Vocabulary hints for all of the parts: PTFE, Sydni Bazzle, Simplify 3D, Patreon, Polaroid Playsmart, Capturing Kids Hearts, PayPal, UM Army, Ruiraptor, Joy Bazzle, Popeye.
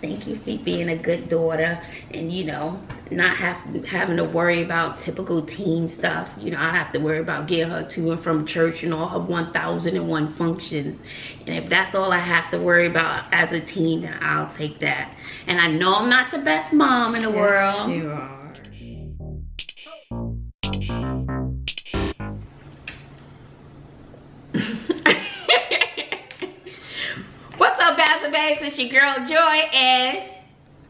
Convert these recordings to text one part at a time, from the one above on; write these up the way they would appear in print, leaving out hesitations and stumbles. Thank you for being a good daughter, and you know, not having to worry about typical teen stuff. You know, I have to worry about getting her to and from church and all her 1001 functions. And if that's all I have to worry about as a teen, then I'll take that. And I know I'm not the best mom in the world. You are. It's your girl Joy and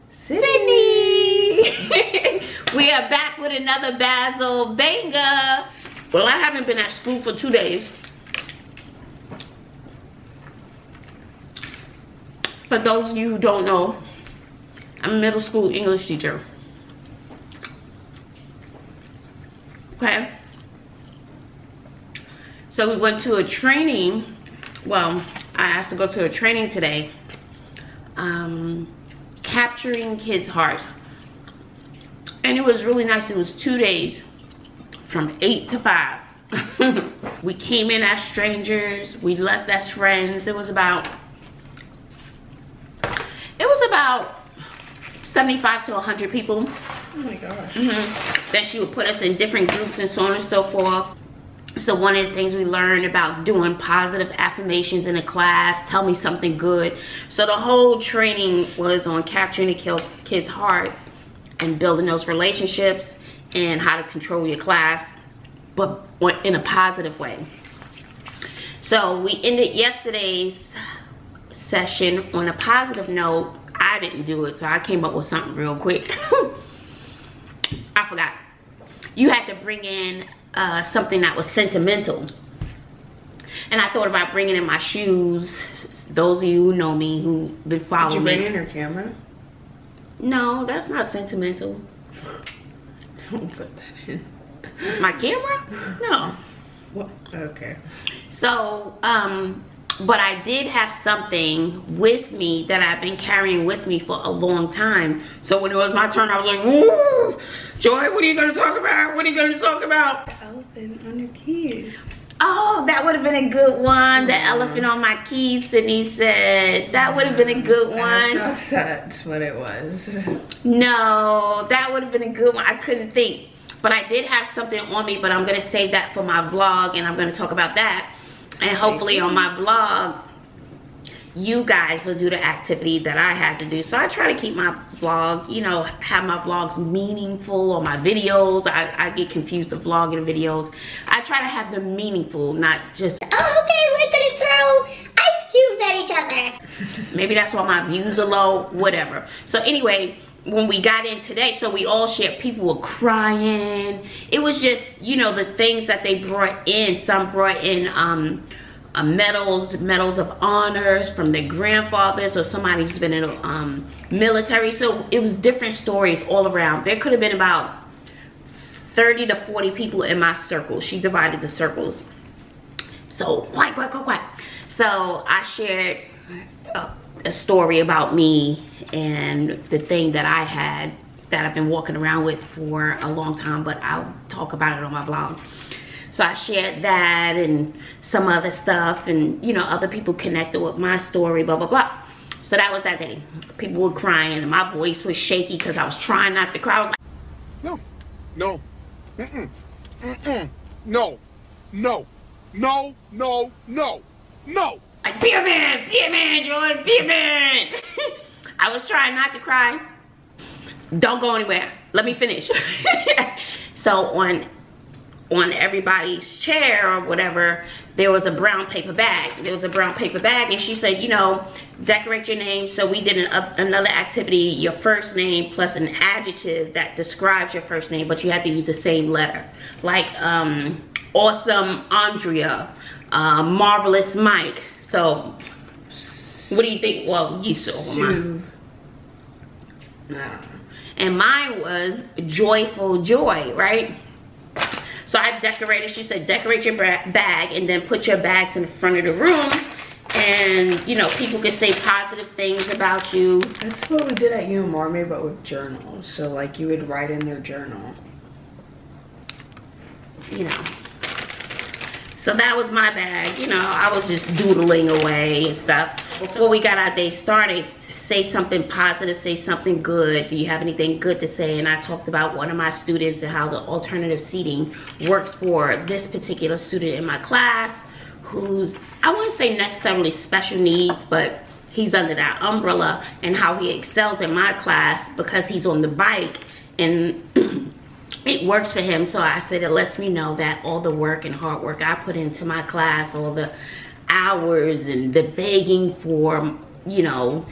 Sydney. We are back with another Basil banger. Well, I haven't been at school for 2 days. For those of you who don't know, I'm a middle school English teacher. Okay. So we went to a training. Well, I asked to go to a training today. Capturing Kids Hearts, and it was really nice. It was 2 days from 8 to 5. We came in as strangers, we left as friends. It was about 75 to 100 people. Oh my gosh. Then she would put us in different groups and so on and so forth. So one of the things we learned about doing positive affirmations in a class, tell me something good. So the whole training was on capturing the kids' hearts and building those relationships and how to control your class, but in a positive way. So we ended yesterday's session on a positive note. I didn't do it, so I came up with something real quick. I forgot. You had to bring in something that was sentimental, and I thought about bringing in my shoes. Those of you who know me, who been following me. Did you bring in your camera? No, that's not sentimental. Don't put that in. My camera? No. What? Okay. So, but I did have something with me that I've been carrying with me for a long time. So when it was my turn, I was like, ooh, Joy, what are you going to talk about? What are you going to talk about? The elephant on your keys. Oh, that would have been a good one. The elephant on my keys, Sydney said. That would have been a good one. That's what it was. No, that would have been a good one. I couldn't think. But I did have something on me, but I'm going to save that for my vlog, and I'm going to talk about that. And hopefully on my vlog, you guys will do the activity that I had to do. So I try to keep my vlog, you know, have my vlogs meaningful, or my videos. I get confused with vlogging and videos. I try to have them meaningful, not just, oh, okay, we're gonna throw ice cubes at each other. Maybe that's why my views are low, whatever. So anyway, when we got in today, so we all shared, people were crying. It was just, you know, the things that they brought in. Some brought in medals of honors from their grandfathers or somebody who's been in the military. So it was different stories all around. There could have been about 30 to 40 people in my circle. She divided the circles. So quiet. So I shared a story about me and the thing that I had that I've been walking around with for a long time, but I'll talk about it on my blog. So I shared that and some other stuff, and you know, other people connected with my story, blah blah blah. So that was that day. People were crying and my voice was shaky because I was trying not to cry. I was like, no. Like, be a man, Joy, be a man. I was trying not to cry. Don't go anywhere else. Let me finish. So on everybody's chair or whatever, there was a brown paper bag. And she said, you know, decorate your name. So we did another activity, your first name plus an adjective that describes your first name, but you had to use the same letter. Like, awesome Andrea, marvelous Mike. So, what do you think? Well, you saw mine. And mine was joyful Joy, right? So I decorated. She said, decorate your bag and then put your bags in front of the room. And, you know, people can say positive things about you. That's what we did at UM Army, but with journals. So, like, you would write in their journal. You know. So that was my bag. You know, I was just doodling away and stuff. Before we got our day started, say something positive, say something good. Do you have anything good to say? And I talked about one of my students and how the alternative seating works for this particular student in my class who's, I wouldn't say necessarily special needs, but he's under that umbrella, and how he excels in my class because he's on the bike and it works for him. So I said, it lets me know that all the work and hard work I put into my class, all the hours and the begging for, you know,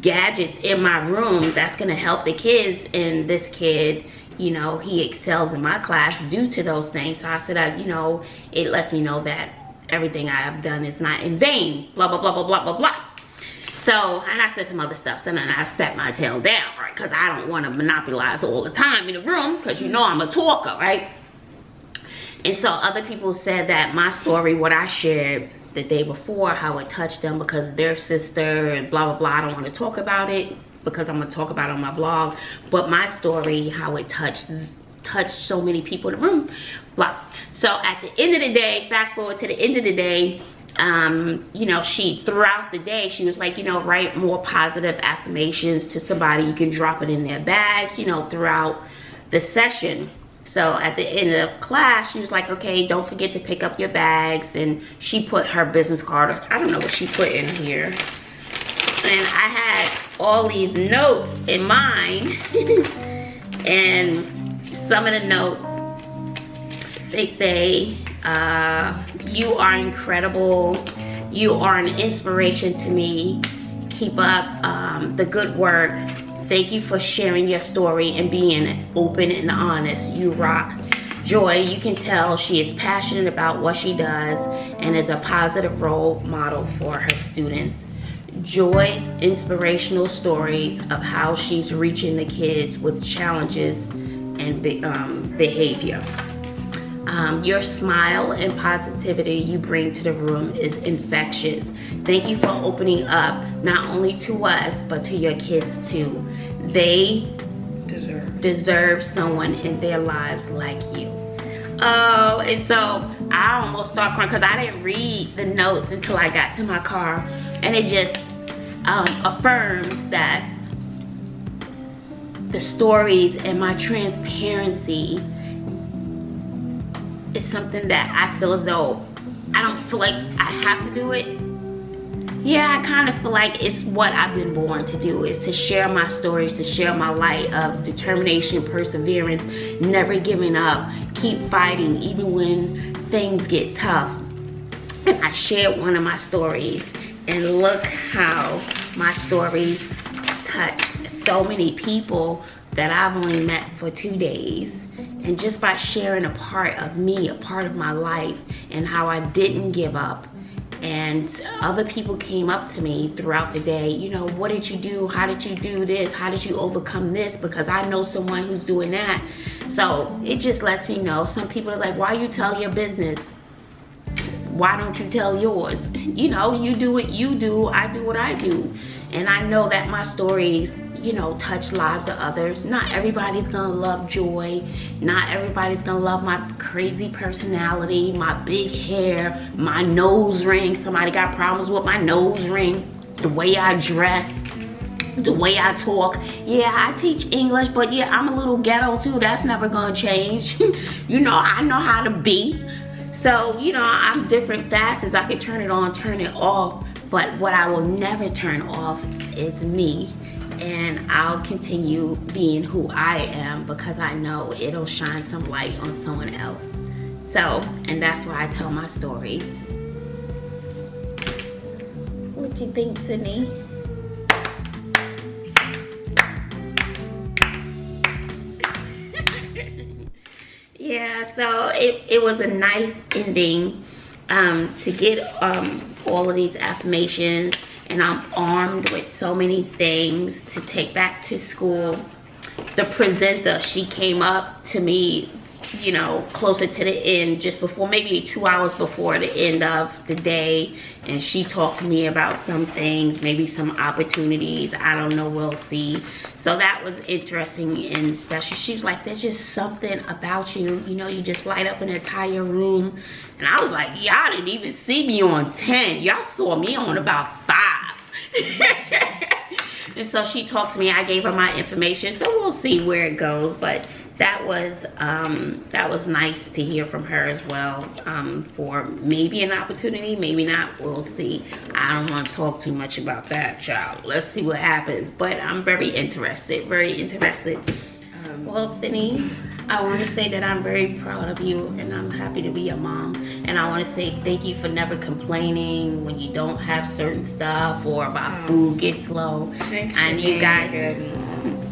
gadgets in my room, that's gonna help the kids. And this kid, you know, he excels in my class due to those things. So I said, you know, it lets me know that everything I have done is not in vain, blah, blah, blah, blah, blah, blah, blah. So, and I said some other stuff, so then I sat my tail down, right? Because I don't want to monopolize all the time in the room, because you know I'm a talker, right? And so other people said that my story, what I shared the day before, how it touched them because their sister and blah, blah, blah. I don't want to talk about it because I'm going to talk about it on my blog. But my story, how it touched so many people in the room, blah. So at the end of the day, fast forward to the end of the day, you know, she, throughout the day, she was like, you know, write more positive affirmations to somebody. You can drop it in their bags, you know, throughout the session. So at the end of class, she was like, okay, don't forget to pick up your bags. And she put her business card, I don't know what she put in here. And I had all these notes in mind. And some of the notes, they say, you are incredible. You are an inspiration to me. Keep up the good work. Thank you for sharing your story and being open and honest. You rock. Joy, you can tell she is passionate about what she does and is a positive role model for her students. Joy's inspirational stories of how she's reaching the kids with challenges and behavior. Your smile and positivity you bring to the room is infectious. Thank you for opening up, not only to us, but to your kids too. They deserve someone in their lives like you. Oh, and so I almost started crying because I didn't read the notes until I got to my car. And it just affirms that the stories and my transparency is something that I feel as though I don't feel like I have to do it. Yeah, I kind of feel like it's what I've been born to do, is to share my stories, to share my light of determination, perseverance, never giving up, keep fighting even when things get tough. And I shared one of my stories, and look how my stories touched so many people that I've only met for 2 days. And just by sharing a part of me, a part of my life, and how I didn't give up. And other people came up to me throughout the day, you know, what did you do? How did you do this? How did you overcome this? Because I know someone who's doing that. So it just lets me know. Some people are like, why you tell your business? Why don't you tell yours? You know, you do what you do, I do what I do. And I know that my stories, you know, touch lives of others. Not everybody's gonna love Joy. Not everybody's gonna love my crazy personality, my big hair, my nose ring. Somebody got problems with my nose ring, the way I dress, the way I talk. Yeah, I teach English, but yeah, I'm a little ghetto too. That's never gonna change. You know, I know how to be. So, you know, I'm different facets. I could turn it on, turn it off. But what I will never turn off is me. And I'll continue being who I am because I know it'll shine some light on someone else. So, and that's why I tell my stories. What you think, Sydney? Yeah, so it was a nice ending to get all of these affirmations. And I'm armed with so many things to take back to school. The presenter, she came up to me you know, closer to the end, just before, maybe 2 hours before the end of the day, and she talked to me about some things, maybe some opportunities, I don't know, we'll see. So that was interesting and special. She was like, there's just something about you, you know, you just light up an entire room. And I was like, y'all didn't even see me on 10, y'all saw me on about 5. And so she talked to me, I gave her my information, so we'll see where it goes. But that was nice to hear from her as well, for maybe an opportunity, maybe not, we'll see. I don't want to talk too much about that, child. Let's see what happens. But I'm very interested. Well, Cindy, I want to say that I'm very proud of you, and I'm happy to be a mom. And I want to say thank you for never complaining when you don't have certain stuff or about food gets low. And you guys,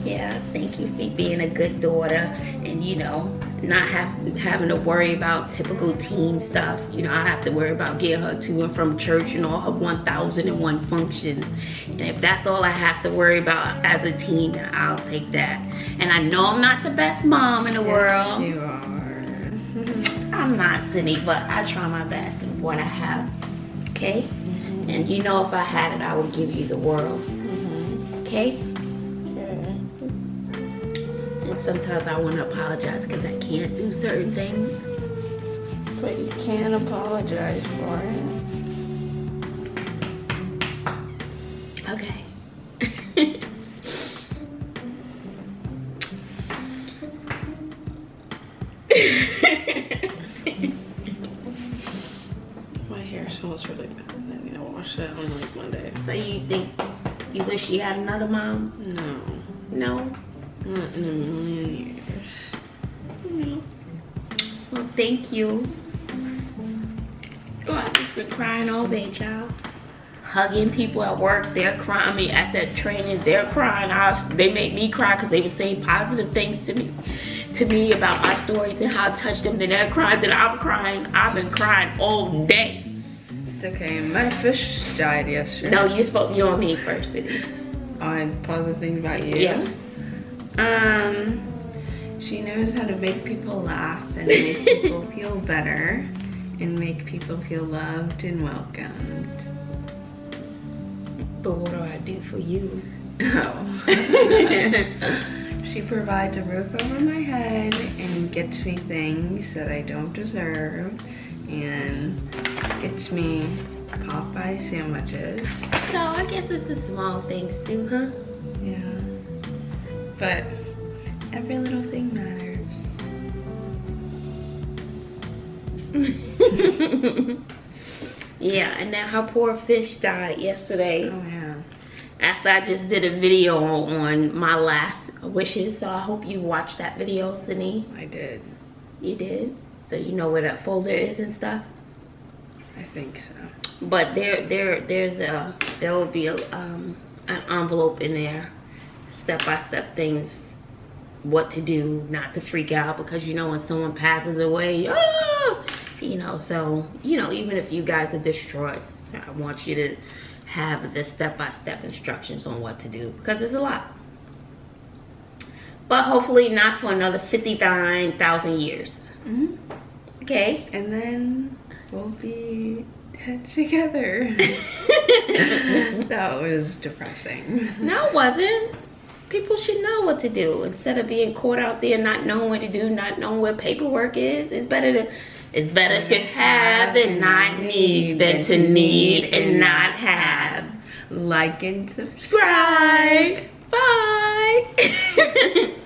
yeah, thank you for being a good daughter, and you know, not having to worry about typical teen stuff. You know, I have to worry about getting her to and from church and all her 1001 functions. And if that's all I have to worry about as a teen, then I'll take that. And I know I'm not the best mom in the world. You are. I'm not, Cindy, but I try my best with what I have, okay? Mm-hmm. And you know, if I had it, I would give you the world, mm-hmm. okay? Sometimes I want to apologize because I can't do certain things. But you can't apologize for it. Okay. My hair smells really bad. I need to wash that on like Monday. So you think you wish you had another mom? No. No? Not in a million years. Well, thank you. Oh, I've just been crying all day, child. Hugging people at work, they're crying. I mean, at that training, they're crying. They made me cry because they were saying positive things to me about my stories and how it touched them. Then they're crying, then I'm crying. I've been crying all day. It's okay. My fish died yesterday. No, you on me first, Cindy. On positive things about you? Yeah. She knows how to make people laugh and make people feel better and make people feel loved and welcomed. But what do I do for you? Oh. She provides a roof over my head and gets me things that I don't deserve and gets me Popeye sandwiches. So I guess it's the small things too, huh? Yeah. But every little thing matters. Yeah, and then her poor fish died yesterday. Oh, yeah. After I just did a video on my last wishes, so I hope you watched that video, Cindy. I did. You did? So you know where that folder is and stuff? I think so. But there will be an envelope in there. Step-by-step things, what to do, not to freak out, because you know when someone passes away, you know, so you know, even if you guys are distraught, I want you to have the step-by-step instructions on what to do, because it's a lot. But hopefully not for another 59,000 years. Mm-hmm. Okay, and then we'll be dead together. That was depressing. No, it wasn't. People should know what to do instead of being caught out there not knowing what to do, not knowing where paperwork is. It's better to have and not need than to need and not have. Like and subscribe. Bye.